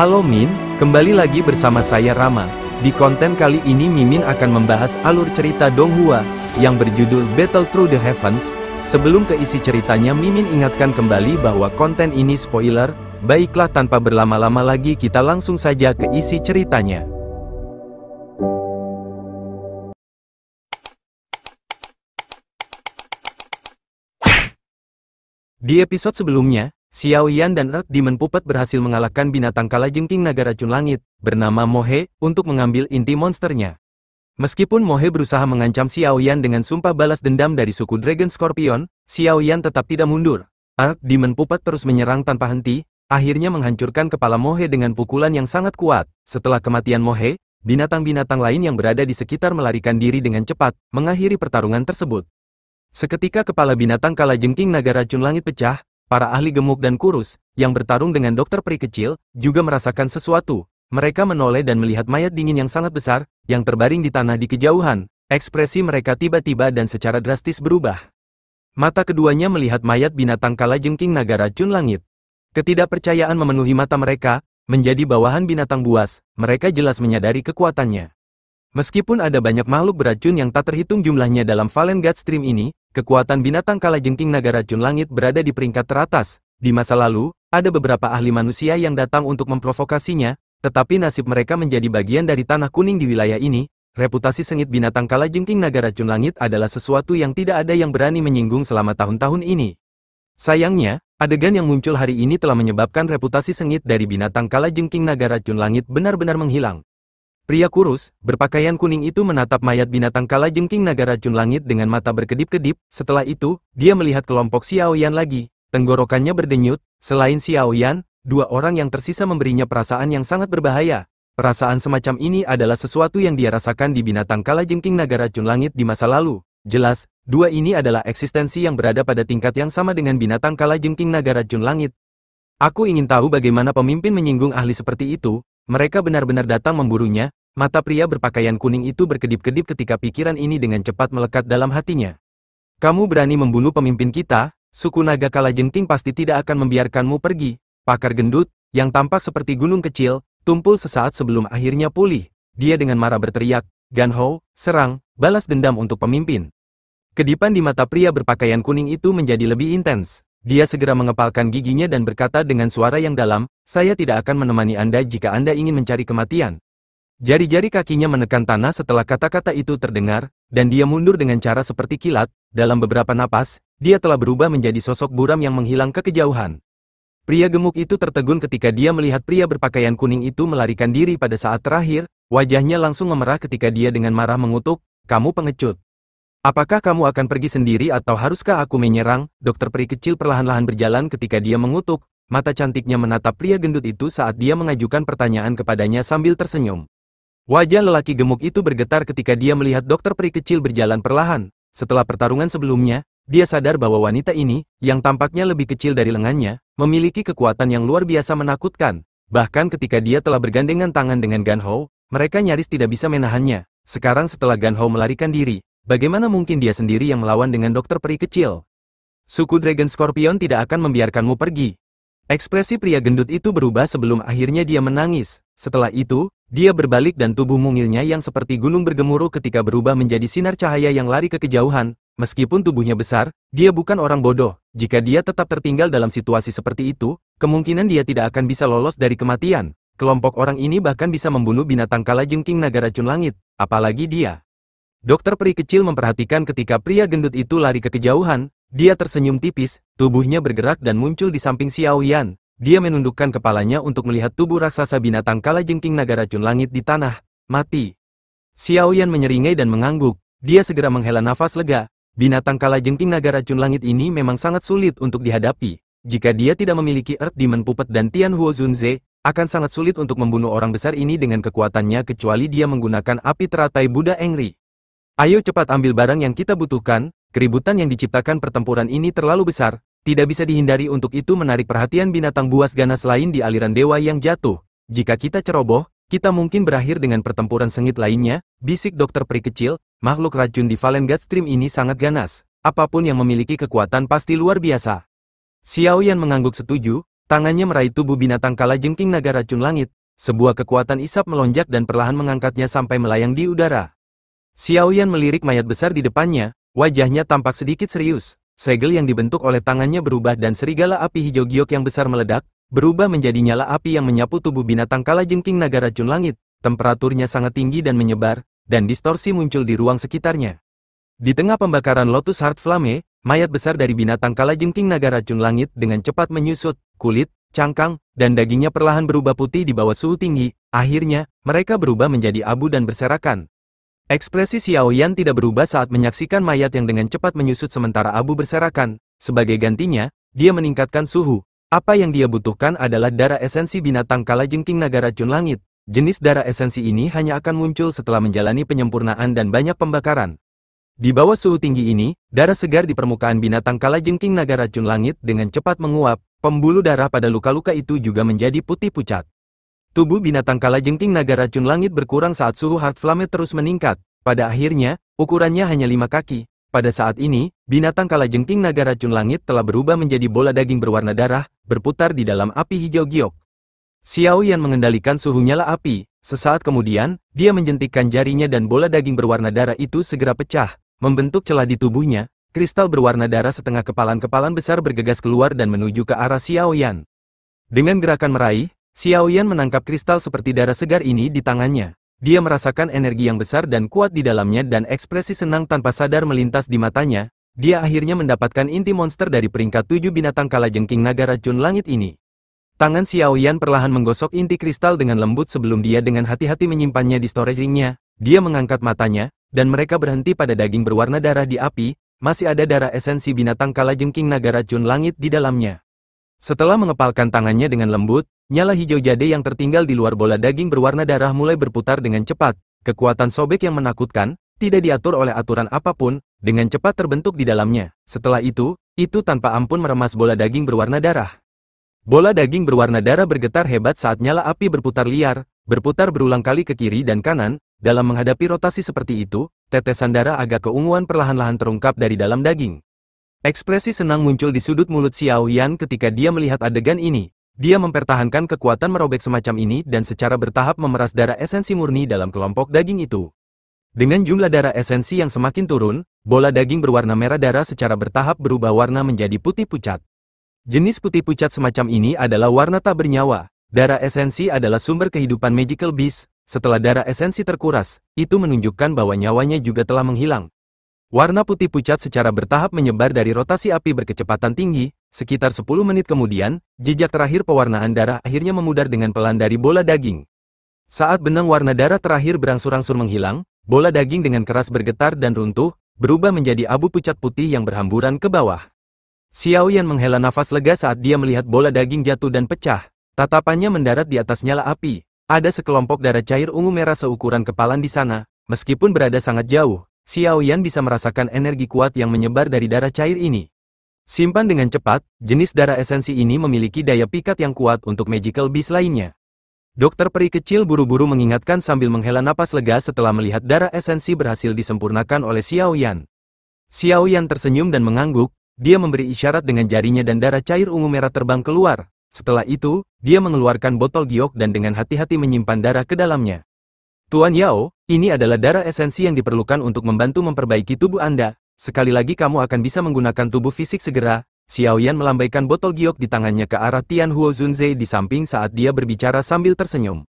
Halo Min, kembali lagi bersama saya Rama. Di konten kali ini Mimin akan membahas alur cerita Donghua, yang berjudul Battle Through the Heavens. Sebelum ke isi ceritanya Mimin ingatkan kembali bahwa konten ini spoiler. Baiklah tanpa berlama-lama lagi kita langsung saja ke isi ceritanya. Di episode sebelumnya, Xiao Yan dan Earth Demon Puppet berhasil mengalahkan binatang kalajengking naga racun langit, bernama Mo He, untuk mengambil inti monsternya. Meskipun Mo He berusaha mengancam Xiao Yan dengan sumpah balas dendam dari suku Dragon Scorpion, Xiao Yan tetap tidak mundur. Earth Demon Puppet terus menyerang tanpa henti, akhirnya menghancurkan kepala Mo He dengan pukulan yang sangat kuat. Setelah kematian Mo He, binatang-binatang lain yang berada di sekitar melarikan diri dengan cepat, mengakhiri pertarungan tersebut. Seketika kepala binatang kalajengking naga racun langit pecah. Para ahli gemuk dan kurus, yang bertarung dengan dokter peri kecil, juga merasakan sesuatu. Mereka menoleh dan melihat mayat dingin yang sangat besar, yang terbaring di tanah di kejauhan. Ekspresi mereka tiba-tiba dan secara drastis berubah. Mata keduanya melihat mayat binatang kalajengking naga racun langit. Ketidakpercayaan memenuhi mata mereka, menjadi bawahan binatang buas, mereka jelas menyadari kekuatannya. Meskipun ada banyak makhluk beracun yang tak terhitung jumlahnya dalam Fallen God Stream ini, kekuatan binatang kalajengking naga racun langit berada di peringkat teratas. Di masa lalu, ada beberapa ahli manusia yang datang untuk memprovokasinya, tetapi nasib mereka menjadi bagian dari tanah kuning di wilayah ini. Reputasi sengit binatang kalajengking naga racun langit adalah sesuatu yang tidak ada yang berani menyinggung selama tahun-tahun ini. Sayangnya, adegan yang muncul hari ini telah menyebabkan reputasi sengit dari binatang kalajengking naga racun langit benar-benar menghilang. Pria kurus, berpakaian kuning itu menatap mayat binatang kalajengking naga racun langit dengan mata berkedip-kedip. Setelah itu, dia melihat kelompok Xiao Yan lagi. Tenggorokannya berdenyut. Selain Xiao Yan, dua orang yang tersisa memberinya perasaan yang sangat berbahaya. Perasaan semacam ini adalah sesuatu yang dia rasakan di binatang kalajengking naga racun langit di masa lalu. Jelas, dua ini adalah eksistensi yang berada pada tingkat yang sama dengan binatang kalajengking naga racun langit. Aku ingin tahu bagaimana pemimpin menyinggung ahli seperti itu. Mereka benar-benar datang memburunya. Mata pria berpakaian kuning itu berkedip-kedip ketika pikiran ini dengan cepat melekat dalam hatinya. Kamu berani membunuh pemimpin kita, suku naga kalajengking pasti tidak akan membiarkanmu pergi. Pakar gendut, yang tampak seperti gunung kecil, tumpul sesaat sebelum akhirnya pulih. Dia dengan marah berteriak, Gan Ho, serang, balas dendam untuk pemimpin. Kedipan di mata pria berpakaian kuning itu menjadi lebih intens. Dia segera mengepalkan giginya dan berkata dengan suara yang dalam, saya tidak akan menemani Anda jika Anda ingin mencari kematian. Jari-jari kakinya menekan tanah setelah kata-kata itu terdengar, dan dia mundur dengan cara seperti kilat. Dalam beberapa napas, dia telah berubah menjadi sosok buram yang menghilang ke kejauhan. Pria gemuk itu tertegun ketika dia melihat pria berpakaian kuning itu melarikan diri pada saat terakhir, wajahnya langsung memerah ketika dia dengan marah mengutuk, kamu pengecut. Apakah kamu akan pergi sendiri atau haruskah aku menyerang? Dokter peri kecil perlahan-lahan berjalan ketika dia mengutuk, mata cantiknya menatap pria gendut itu saat dia mengajukan pertanyaan kepadanya sambil tersenyum. Wajah lelaki gemuk itu bergetar ketika dia melihat dokter peri kecil berjalan perlahan. Setelah pertarungan sebelumnya, dia sadar bahwa wanita ini, yang tampaknya lebih kecil dari lengannya, memiliki kekuatan yang luar biasa menakutkan. Bahkan ketika dia telah bergandengan tangan dengan Gan Ho, mereka nyaris tidak bisa menahannya. Sekarang setelah Gan Ho melarikan diri, bagaimana mungkin dia sendiri yang melawan dengan dokter peri kecil? Suku Dragon Scorpion tidak akan membiarkanmu pergi. Ekspresi pria gendut itu berubah sebelum akhirnya dia menangis. Setelah itu, dia berbalik dan tubuh mungilnya yang seperti gunung bergemuruh ketika berubah menjadi sinar cahaya yang lari ke kejauhan. Meskipun tubuhnya besar, dia bukan orang bodoh. Jika dia tetap tertinggal dalam situasi seperti itu, kemungkinan dia tidak akan bisa lolos dari kematian. Kelompok orang ini bahkan bisa membunuh binatang kalajengking naga racun langit, apalagi dia. Dokter peri kecil memperhatikan ketika pria gendut itu lari ke kejauhan. Dia tersenyum tipis, tubuhnya bergerak dan muncul di samping Xiao Yan. Dia menundukkan kepalanya untuk melihat tubuh raksasa binatang kalajengking naga racun langit di tanah. Mati. Xiao Yan menyeringai dan mengangguk. Dia segera menghela nafas lega. Binatang kalajengking naga racun langit ini memang sangat sulit untuk dihadapi. Jika dia tidak memiliki Earth Demon Puppet dan Tian Huo Zunzhe, akan sangat sulit untuk membunuh orang besar ini dengan kekuatannya kecuali dia menggunakan api teratai Buddha Engri. Ayo cepat ambil barang yang kita butuhkan. Keributan yang diciptakan pertempuran ini terlalu besar, tidak bisa dihindari untuk itu menarik perhatian binatang buas ganas lain di aliran dewa yang jatuh. Jika kita ceroboh, kita mungkin berakhir dengan pertempuran sengit lainnya, bisik dokter peri kecil, makhluk racun di Fallen God Stream ini sangat ganas. Apapun yang memiliki kekuatan pasti luar biasa. Xiao Yan mengangguk setuju, Tangannya meraih tubuh binatang kala jengking naga racun langit. Sebuah kekuatan isap melonjak dan perlahan mengangkatnya sampai melayang di udara. Xiao Yan melirik mayat besar di depannya, wajahnya tampak sedikit serius. Segel yang dibentuk oleh tangannya berubah dan serigala api hijau giok yang besar meledak, berubah menjadi nyala api yang menyapu tubuh binatang kala jengking naga racun langit. Temperaturnya sangat tinggi dan menyebar, dan distorsi muncul di ruang sekitarnya. Di tengah pembakaran Lotus Heart Flame, mayat besar dari binatang kala jengking naga racun langit dengan cepat menyusut, kulit, cangkang, dan dagingnya perlahan berubah putih di bawah suhu tinggi. Akhirnya, mereka berubah menjadi abu dan berserakan. Ekspresi Xiao Yan tidak berubah saat menyaksikan mayat yang dengan cepat menyusut sementara abu berserakan. Sebagai gantinya, dia meningkatkan suhu. Apa yang dia butuhkan adalah darah esensi binatang kala jengking naga racun langit. Jenis darah esensi ini hanya akan muncul setelah menjalani penyempurnaan dan banyak pembakaran. Di bawah suhu tinggi ini, darah segar di permukaan binatang kala jengking naga racun langit dengan cepat menguap. Pembuluh darah pada luka-luka itu juga menjadi putih pucat. Tubuh binatang kala jengking naga racun langit berkurang saat suhu Heart Flame terus meningkat. Pada akhirnya, ukurannya hanya 5 kaki. Pada saat ini, binatang kala jengking naga racun langit telah berubah menjadi bola daging berwarna darah, berputar di dalam api hijau giok. Xiao Yan mengendalikan suhu nyala api. Sesaat kemudian, dia menjentikkan jarinya dan bola daging berwarna darah itu segera pecah, membentuk celah di tubuhnya. Kristal berwarna darah setengah kepalan-kepalan besar bergegas keluar dan menuju ke arah Xiao Yan. Dengan gerakan meraih, Xiao Yan menangkap kristal seperti darah segar ini di tangannya. Dia merasakan energi yang besar dan kuat di dalamnya dan ekspresi senang tanpa sadar melintas di matanya. Dia akhirnya mendapatkan inti monster dari peringkat 7 binatang kala jengking naga racun langit ini. Tangan Xiao Yan perlahan menggosok inti kristal dengan lembut sebelum dia dengan hati-hati menyimpannya di storage ringnya. Dia mengangkat matanya, dan mereka berhenti pada daging berwarna darah di api. Masih ada darah esensi binatang kala jengking naga racun langit di dalamnya. Setelah mengepalkan tangannya dengan lembut, nyala hijau jade yang tertinggal di luar bola daging berwarna darah mulai berputar dengan cepat. Kekuatan sobek yang menakutkan, tidak diatur oleh aturan apapun, dengan cepat terbentuk di dalamnya. Setelah itu tanpa ampun meremas bola daging berwarna darah. Bola daging berwarna darah bergetar hebat saat nyala api berputar liar, berputar berulang kali ke kiri dan kanan. Dalam menghadapi rotasi seperti itu, tetesan darah agak keunguan perlahan-lahan terungkap dari dalam daging. Ekspresi senang muncul di sudut mulut Xiao Yan ketika dia melihat adegan ini. Dia mempertahankan kekuatan merobek semacam ini dan secara bertahap memeras darah esensi murni dalam kelompok daging itu. Dengan jumlah darah esensi yang semakin turun, bola daging berwarna merah darah secara bertahap berubah warna menjadi putih pucat. Jenis putih pucat semacam ini adalah warna tak bernyawa. Darah esensi adalah sumber kehidupan magical beast. Setelah darah esensi terkuras, itu menunjukkan bahwa nyawanya juga telah menghilang. Warna putih pucat secara bertahap menyebar dari rotasi api berkecepatan tinggi. Sekitar 10 menit kemudian, jejak terakhir pewarnaan darah akhirnya memudar dengan pelan dari bola daging. Saat benang warna darah terakhir berangsur-angsur menghilang, bola daging dengan keras bergetar dan runtuh, berubah menjadi abu pucat putih yang berhamburan ke bawah. Xiao Yan menghela nafas lega saat dia melihat bola daging jatuh dan pecah. Tatapannya mendarat di atas nyala api. Ada sekelompok darah cair ungu merah seukuran kepalan di sana. Meskipun berada sangat jauh, Xiao Yan bisa merasakan energi kuat yang menyebar dari darah cair ini. Simpan dengan cepat, jenis darah esensi ini memiliki daya pikat yang kuat untuk magical beast lainnya. Dokter peri kecil buru-buru mengingatkan sambil menghela napas lega setelah melihat darah esensi berhasil disempurnakan oleh Xiao Yan. Xiao Yan tersenyum dan mengangguk, dia memberi isyarat dengan jarinya dan darah cair ungu merah terbang keluar. Setelah itu, dia mengeluarkan botol giok dan dengan hati-hati menyimpan darah ke dalamnya. Tuan Yao, ini adalah darah esensi yang diperlukan untuk membantu memperbaiki tubuh Anda. Sekali lagi kamu akan bisa menggunakan tubuh fisik segera. Xiao Yan melambaikan botol giok di tangannya ke arah Tian Huo Zunzhe di samping saat dia berbicara sambil tersenyum.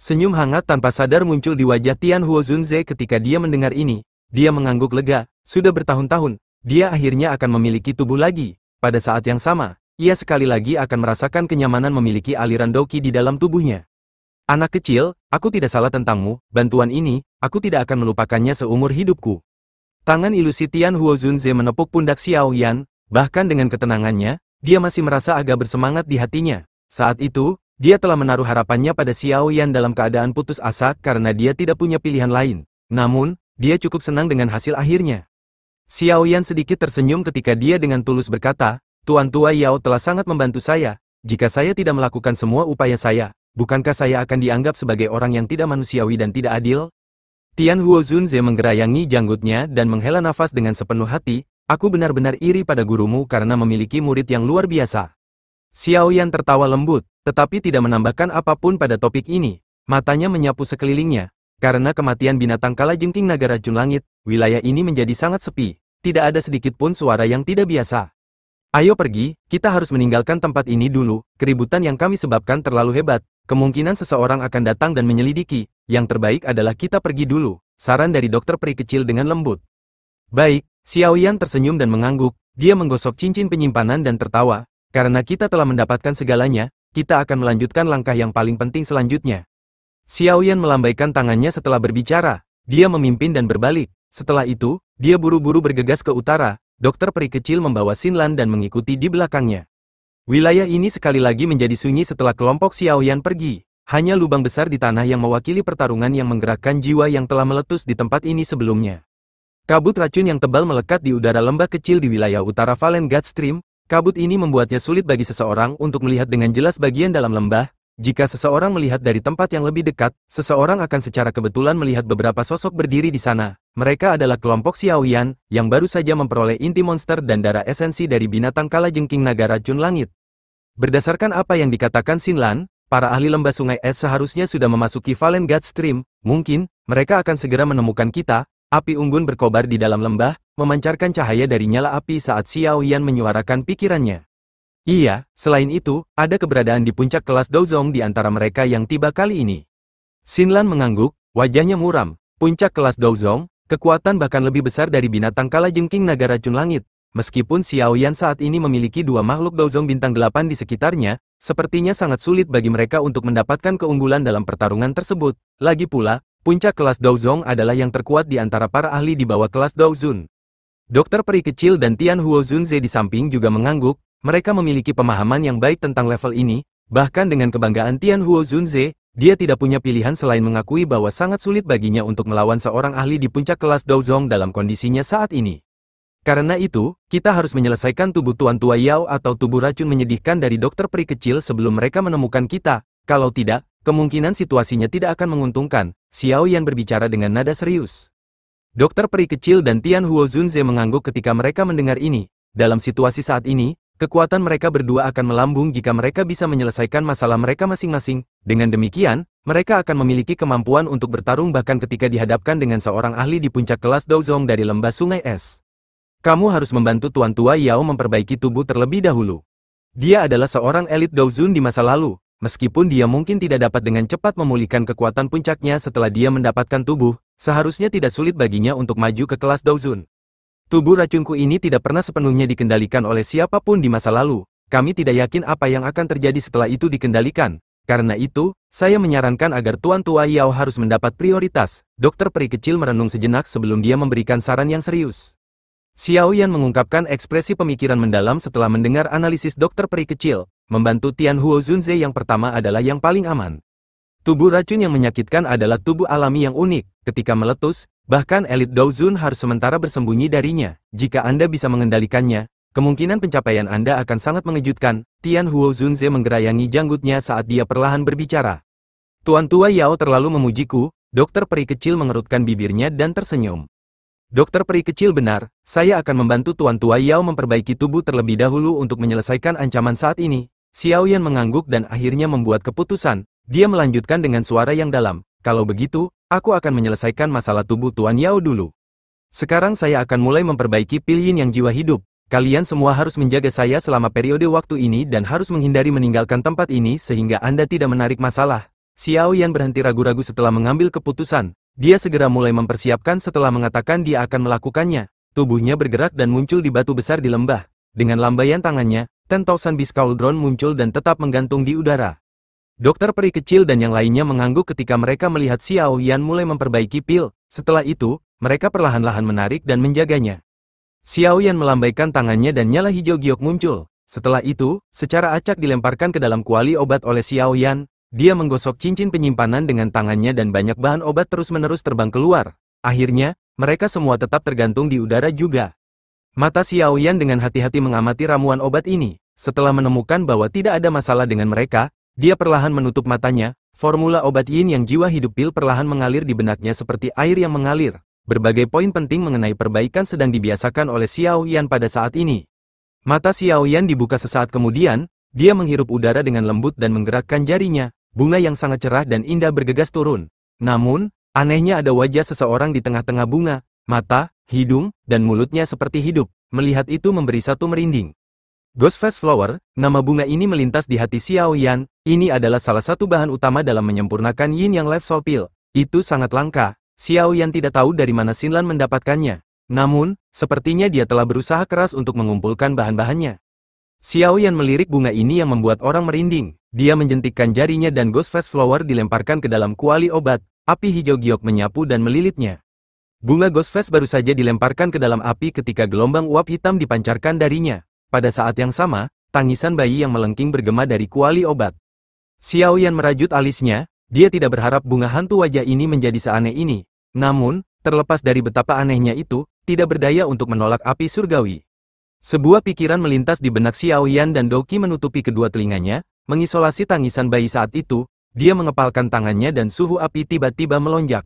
Senyum hangat tanpa sadar muncul di wajah Tian Huo Zunzhe ketika dia mendengar ini. Dia mengangguk lega, sudah bertahun-tahun, dia akhirnya akan memiliki tubuh lagi. Pada saat yang sama, ia sekali lagi akan merasakan kenyamanan memiliki aliran Dou Qi di dalam tubuhnya. Anak kecil, aku tidak salah tentangmu, bantuan ini, aku tidak akan melupakannya seumur hidupku. Tangan ilusi Tian Huo Zunzhe menepuk pundak Xiao Yan, bahkan dengan ketenangannya, dia masih merasa agak bersemangat di hatinya. Saat itu, dia telah menaruh harapannya pada Xiao Yan dalam keadaan putus asa karena dia tidak punya pilihan lain. Namun, dia cukup senang dengan hasil akhirnya. Xiao Yan sedikit tersenyum ketika dia dengan tulus berkata, Tuan Tua Yao telah sangat membantu saya, jika saya tidak melakukan semua upaya saya. Bukankah saya akan dianggap sebagai orang yang tidak manusiawi dan tidak adil? Tian Huo Zunzhe menggerayangi janggutnya dan menghela nafas dengan sepenuh hati. Aku benar-benar iri pada gurumu karena memiliki murid yang luar biasa. Xiao Yan tertawa lembut, tetapi tidak menambahkan apapun pada topik ini. Matanya menyapu sekelilingnya. Karena kematian binatang kala jengking naga racun langit, wilayah ini menjadi sangat sepi. Tidak ada sedikitpun suara yang tidak biasa. Ayo pergi, kita harus meninggalkan tempat ini dulu. Keributan yang kami sebabkan terlalu hebat. Kemungkinan seseorang akan datang dan menyelidiki. Yang terbaik adalah kita pergi dulu. Saran dari dokter peri kecil dengan lembut. Baik, Xiao Yan tersenyum dan mengangguk. Dia menggosok cincin penyimpanan dan tertawa. Karena kita telah mendapatkan segalanya, kita akan melanjutkan langkah yang paling penting selanjutnya. Xiao Yan melambaikan tangannya setelah berbicara. Dia memimpin dan berbalik. Setelah itu, dia buru-buru bergegas ke utara. Dokter peri kecil membawa Xinlan dan mengikuti di belakangnya. Wilayah ini sekali lagi menjadi sunyi setelah kelompok Xiao Yan pergi. Hanya lubang besar di tanah yang mewakili pertarungan yang menggerakkan jiwa yang telah meletus di tempat ini sebelumnya. Kabut racun yang tebal melekat di udara lembah kecil di wilayah utara Fallen God Stream. Kabut ini membuatnya sulit bagi seseorang untuk melihat dengan jelas bagian dalam lembah. Jika seseorang melihat dari tempat yang lebih dekat, seseorang akan secara kebetulan melihat beberapa sosok berdiri di sana. Mereka adalah kelompok Xiao Yan, yang baru saja memperoleh inti monster dan darah esensi dari binatang kala jengking naga racun langit. Berdasarkan apa yang dikatakan Xinlan, para ahli lembah sungai es seharusnya sudah memasuki Fallen God Stream. Mungkin, mereka akan segera menemukan kita. Api unggun berkobar di dalam lembah, memancarkan cahaya dari nyala api saat Xiao Yan menyuarakan pikirannya. Iya, selain itu, ada keberadaan di puncak kelas Douzong di antara mereka yang tiba kali ini. Xinlan mengangguk, wajahnya muram. Puncak kelas Douzong, kekuatan bahkan lebih besar dari binatang kala jengking naga racun langit. Meskipun Xiao Yan saat ini memiliki dua makhluk Douzong bintang 8 di sekitarnya, sepertinya sangat sulit bagi mereka untuk mendapatkan keunggulan dalam pertarungan tersebut. Lagi pula, puncak kelas Douzong adalah yang terkuat di antara para ahli di bawah kelas Douzun. Dokter peri kecil dan Tian Huo Zunzhe di samping juga mengangguk. Mereka memiliki pemahaman yang baik tentang level ini. Bahkan dengan kebanggaan Tian Huo Zunzhe, dia tidak punya pilihan selain mengakui bahwa sangat sulit baginya untuk melawan seorang ahli di puncak kelas Douzong dalam kondisinya saat ini. Karena itu, kita harus menyelesaikan tubuh Tuan Tua Yao atau tubuh racun menyedihkan dari dokter peri kecil sebelum mereka menemukan kita. Kalau tidak, kemungkinan situasinya tidak akan menguntungkan. Xiao Yan berbicara dengan nada serius. Dokter peri kecil dan Tian Huo Zunzhe mengangguk ketika mereka mendengar ini. Dalam situasi saat ini, kekuatan mereka berdua akan melambung jika mereka bisa menyelesaikan masalah mereka masing-masing. Dengan demikian, mereka akan memiliki kemampuan untuk bertarung bahkan ketika dihadapkan dengan seorang ahli di puncak kelas Douzong dari lembah sungai es. Kamu harus membantu Tuan Tua Yao memperbaiki tubuh terlebih dahulu. Dia adalah seorang elit Douzun di masa lalu. Meskipun dia mungkin tidak dapat dengan cepat memulihkan kekuatan puncaknya setelah dia mendapatkan tubuh, seharusnya tidak sulit baginya untuk maju ke kelas Douzun. Tubuh racunku ini tidak pernah sepenuhnya dikendalikan oleh siapapun di masa lalu. Kami tidak yakin apa yang akan terjadi setelah itu dikendalikan. Karena itu, saya menyarankan agar Tuan Tua Yao harus mendapat prioritas. Dokter peri kecil merenung sejenak sebelum dia memberikan saran yang serius. Xiao Yan mengungkapkan ekspresi pemikiran mendalam setelah mendengar analisis dokter peri kecil. Membantu Tian Huo Zunzhe yang pertama adalah yang paling aman. Tubuh racun yang menyakitkan adalah tubuh alami yang unik. Ketika meletus, bahkan elit Douzun harus sementara bersembunyi darinya. Jika Anda bisa mengendalikannya, kemungkinan pencapaian Anda akan sangat mengejutkan. Tian Huo Zunzhe menggerayangi janggutnya saat dia perlahan berbicara. Tuan Tua Yao terlalu memujiku. Dokter peri kecil mengerutkan bibirnya dan tersenyum. Dokter peri kecil benar, saya akan membantu Tuan Tua Yao memperbaiki tubuh terlebih dahulu untuk menyelesaikan ancaman saat ini. Xiao Yan mengangguk dan akhirnya membuat keputusan. Dia melanjutkan dengan suara yang dalam. Kalau begitu, aku akan menyelesaikan masalah tubuh Tuan Yao dulu. Sekarang saya akan mulai memperbaiki pil yin yang jiwa hidup. Kalian semua harus menjaga saya selama periode waktu ini dan harus menghindari meninggalkan tempat ini sehingga Anda tidak menarik masalah. Xiao Yan berhenti ragu-ragu setelah mengambil keputusan. Dia segera mulai mempersiapkan setelah mengatakan dia akan melakukannya. Tubuhnya bergerak dan muncul di batu besar di lembah. Dengan lambaian tangannya, Tentosan Biscauldron muncul dan tetap menggantung di udara. Dokter peri kecil dan yang lainnya mengangguk ketika mereka melihat Xiao Yan mulai memperbaiki pil. Setelah itu, mereka perlahan-lahan menarik dan menjaganya. Xiao Yan melambaikan tangannya dan nyala hijau giok muncul. Setelah itu, secara acak dilemparkan ke dalam kuali obat oleh Xiao Yan. Dia menggosok cincin penyimpanan dengan tangannya dan banyak bahan obat terus-menerus terbang keluar. Akhirnya, mereka semua tetap tergantung di udara juga. Mata Xiao Yan dengan hati-hati mengamati ramuan obat ini. Setelah menemukan bahwa tidak ada masalah dengan mereka, dia perlahan menutup matanya. Formula obat yin yang jiwa hidup pil perlahan mengalir di benaknya seperti air yang mengalir. Berbagai poin penting mengenai perbaikan sedang dibiasakan oleh Xiao Yan pada saat ini. Mata Xiao Yan dibuka sesaat kemudian, Dia menghirup udara dengan lembut dan menggerakkan jarinya, bunga yang sangat cerah dan indah bergegas turun. Namun, anehnya ada wajah seseorang di tengah-tengah bunga, mata, hidung, dan mulutnya seperti hidup. Melihat itu memberi satu merinding. Ghostface Flower, nama bunga ini melintas di hati Xiao Yan, ini adalah salah satu bahan utama dalam menyempurnakan Yin Yang Life Soul Pill. Itu sangat langka, Xiao Yan tidak tahu dari mana Xinlan mendapatkannya. Namun, sepertinya dia telah berusaha keras untuk mengumpulkan bahan-bahannya. Xiao Yan melirik bunga ini yang membuat orang merinding. Dia menjentikkan jarinya dan Ghostface Flower dilemparkan ke dalam kuali obat. Api hijau giok menyapu dan melilitnya. Bunga Ghostface baru saja dilemparkan ke dalam api ketika gelombang uap hitam dipancarkan darinya. Pada saat yang sama, tangisan bayi yang melengking bergema dari kuali obat. Xiao Yan merajut alisnya. Dia tidak berharap bunga hantu wajah ini menjadi seaneh ini. Namun, terlepas dari betapa anehnya itu, tidak berdaya untuk menolak api surgawi. Sebuah pikiran melintas di benak Xiao Yan dan Dou Qi menutupi kedua telinganya, mengisolasi tangisan bayi saat itu. Dia mengepalkan tangannya dan suhu api tiba-tiba melonjak.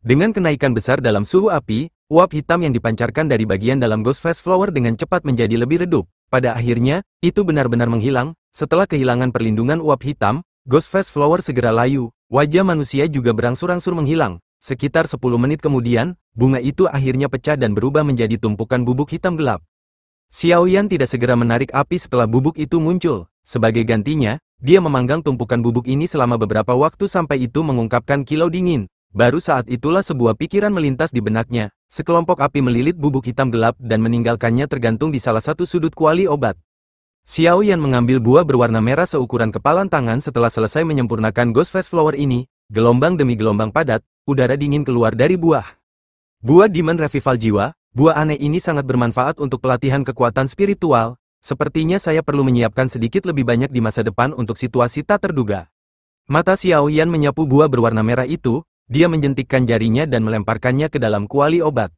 Dengan kenaikan besar dalam suhu api, uap hitam yang dipancarkan dari bagian dalam Ghostface Flower dengan cepat menjadi lebih redup. Pada akhirnya, itu benar-benar menghilang. Setelah kehilangan perlindungan uap hitam, Ghostface Flower segera layu. Wajah manusia juga berangsur-angsur menghilang. Sekitar 10 menit kemudian, bunga itu akhirnya pecah dan berubah menjadi tumpukan bubuk hitam gelap. Xiao Yan tidak segera menarik api setelah bubuk itu muncul. Sebagai gantinya, dia memanggang tumpukan bubuk ini selama beberapa waktu sampai itu mengungkapkan kilau dingin. Baru saat itulah sebuah pikiran melintas di benaknya. Sekelompok api melilit bubuk hitam gelap dan meninggalkannya tergantung di salah satu sudut kuali obat. Xiao Yan mengambil buah berwarna merah seukuran kepalan tangan setelah selesai menyempurnakan Ghostface Flower ini. Gelombang demi gelombang padat, udara dingin keluar dari buah. Buah Demon Revival Jiwa. Buah aneh ini sangat bermanfaat untuk pelatihan kekuatan spiritual. Sepertinya saya perlu menyiapkan sedikit lebih banyak di masa depan untuk situasi tak terduga. Mata Xiao Yan menyapu buah berwarna merah itu, dia menjentikkan jarinya dan melemparkannya ke dalam kuali obat.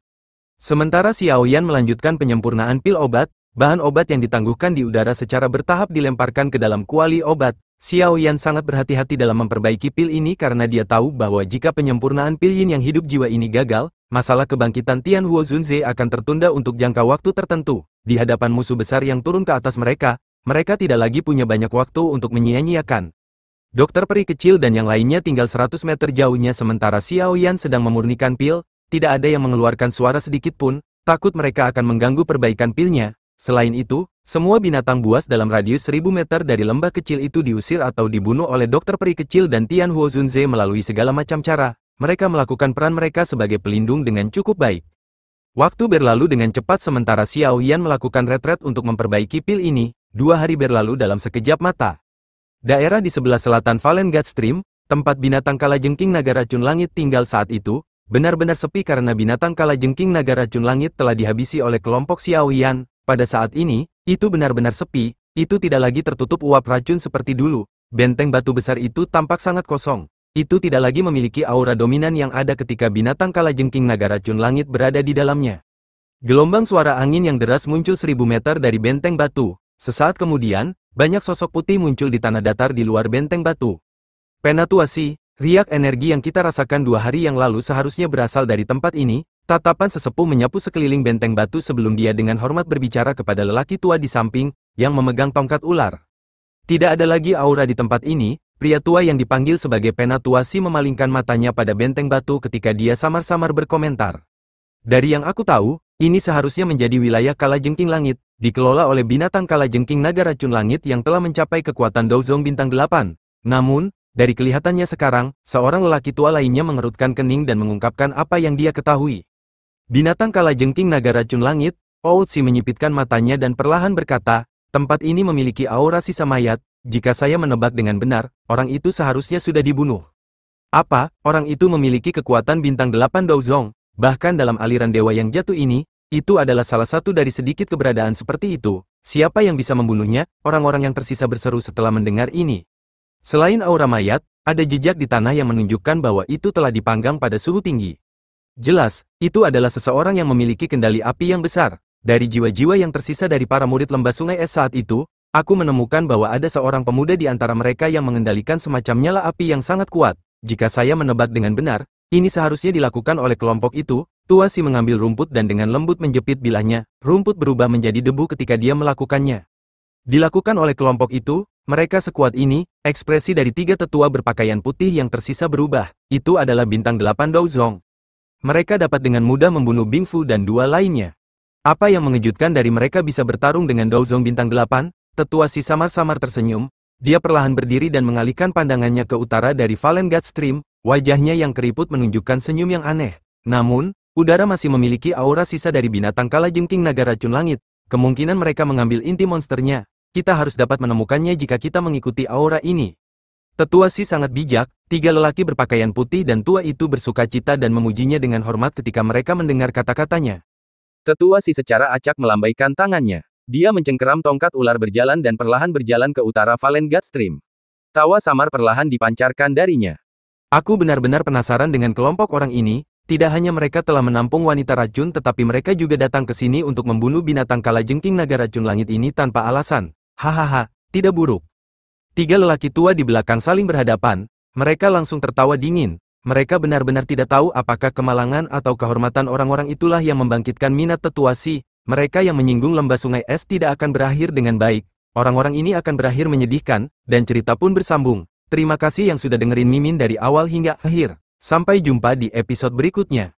Sementara Xiao Yan melanjutkan penyempurnaan pil obat, bahan obat yang ditangguhkan di udara secara bertahap dilemparkan ke dalam kuali obat. Xiao Yan sangat berhati-hati dalam memperbaiki pil ini karena dia tahu bahwa jika penyempurnaan pil Yin yang hidup jiwa ini gagal, masalah kebangkitan Tian Huo Zunzhe akan tertunda untuk jangka waktu tertentu. Di hadapan musuh besar yang turun ke atas mereka, mereka tidak lagi punya banyak waktu untuk menyia-nyiakan. Dokter peri kecil dan yang lainnya tinggal 100 meter jauhnya sementara Xiao Yan sedang memurnikan pil, tidak ada yang mengeluarkan suara sedikit pun, takut mereka akan mengganggu perbaikan pilnya. Selain itu, semua binatang buas dalam radius 1000 meter dari lembah kecil itu diusir atau dibunuh oleh dokter peri kecil dan Tian Huo Zunzhe melalui segala macam cara. Mereka melakukan peran mereka sebagai pelindung dengan cukup baik. Waktu berlalu dengan cepat sementara Xiao Yan melakukan retret untuk memperbaiki pil ini. 2 hari berlalu dalam sekejap mata. Daerah di sebelah selatan Fallen God Stream, tempat binatang kalajengking naga racun langit tinggal saat itu, benar-benar sepi karena binatang kalajengking naga racun langit telah dihabisi oleh kelompok Xiao Yan. Pada saat ini, itu benar-benar sepi, itu tidak lagi tertutup uap racun seperti dulu. Benteng batu besar itu tampak sangat kosong. Itu tidak lagi memiliki aura dominan yang ada ketika binatang kalajengking naga racun langit berada di dalamnya. Gelombang suara angin yang deras muncul 1000 meter dari benteng batu. Sesaat kemudian, banyak sosok putih muncul di tanah datar di luar benteng batu. Penatuasi, riak energi yang kita rasakan 2 hari yang lalu seharusnya berasal dari tempat ini. Tatapan sesepuh menyapu sekeliling benteng batu sebelum dia dengan hormat berbicara kepada lelaki tua di samping, yang memegang tongkat ular. Tidak ada lagi aura di tempat ini. Pria tua yang dipanggil sebagai Penatuasi memalingkan matanya pada benteng batu ketika dia samar-samar berkomentar. Dari yang aku tahu, ini seharusnya menjadi wilayah kalajengking langit, dikelola oleh binatang kalajengking naga racun langit yang telah mencapai kekuatan Douzong bintang 8. Namun, dari kelihatannya sekarang, seorang lelaki tua lainnya mengerutkan kening dan mengungkapkan apa yang dia ketahui. Binatang kalajengking naga racun langit, Outsi menyipitkan matanya dan perlahan berkata, tempat ini memiliki aura sisa mayat. Jika saya menebak dengan benar, orang itu seharusnya sudah dibunuh. Apa, orang itu memiliki kekuatan bintang 8 Douzong, bahkan dalam aliran dewa yang jatuh ini, itu adalah salah satu dari sedikit keberadaan seperti itu. Siapa yang bisa membunuhnya? Orang-orang yang tersisa berseru setelah mendengar ini. Selain aura mayat, ada jejak di tanah yang menunjukkan bahwa itu telah dipanggang pada suhu tinggi. Jelas, itu adalah seseorang yang memiliki kendali api yang besar. Dari jiwa-jiwa yang tersisa dari para murid lembah sungai es saat itu, aku menemukan bahwa ada seorang pemuda di antara mereka yang mengendalikan semacam nyala api yang sangat kuat. Jika saya menebak dengan benar, ini seharusnya dilakukan oleh kelompok itu. Tua Si mengambil rumput dan dengan lembut menjepit bilahnya. Rumput berubah menjadi debu ketika dia melakukannya. Dilakukan oleh kelompok itu, mereka sekuat ini, ekspresi dari tiga tetua berpakaian putih yang tersisa berubah, itu adalah bintang 8 Douzong. Mereka dapat dengan mudah membunuh Bingfu dan dua lainnya. Apa yang mengejutkan dari mereka bisa bertarung dengan Douzong bintang 8, tetua si samar-samar tersenyum, dia perlahan berdiri dan mengalihkan pandangannya ke utara dari Fallen God Stream, wajahnya yang keriput menunjukkan senyum yang aneh. Namun, udara masih memiliki aura sisa dari binatang kalajengking naga racun langit. Kemungkinan mereka mengambil inti monsternya. Kita harus dapat menemukannya jika kita mengikuti aura ini. Tetua Si sangat bijak, tiga lelaki berpakaian putih dan tua itu bersuka cita dan memujinya dengan hormat ketika mereka mendengar kata-katanya. Tetua Si secara acak melambaikan tangannya. Dia mencengkeram tongkat ular berjalan dan perlahan berjalan ke utara Fallen God Stream. Tawa samar perlahan dipancarkan darinya. Aku benar-benar penasaran dengan kelompok orang ini. Tidak hanya mereka telah menampung wanita racun tetapi mereka juga datang ke sini untuk membunuh binatang kalajengking naga racun langit ini tanpa alasan. Hahaha, tidak buruk. Tiga lelaki tua di belakang saling berhadapan. Mereka langsung tertawa dingin. Mereka benar-benar tidak tahu apakah kemalangan atau kehormatan orang-orang itulah yang membangkitkan minat tetua Si. Mereka yang menyinggung lembah sungai es tidak akan berakhir dengan baik. Orang-orang ini akan berakhir menyedihkan, dan cerita pun bersambung. Terima kasih yang sudah dengerin Mimin dari awal hingga akhir. Sampai jumpa di episode berikutnya.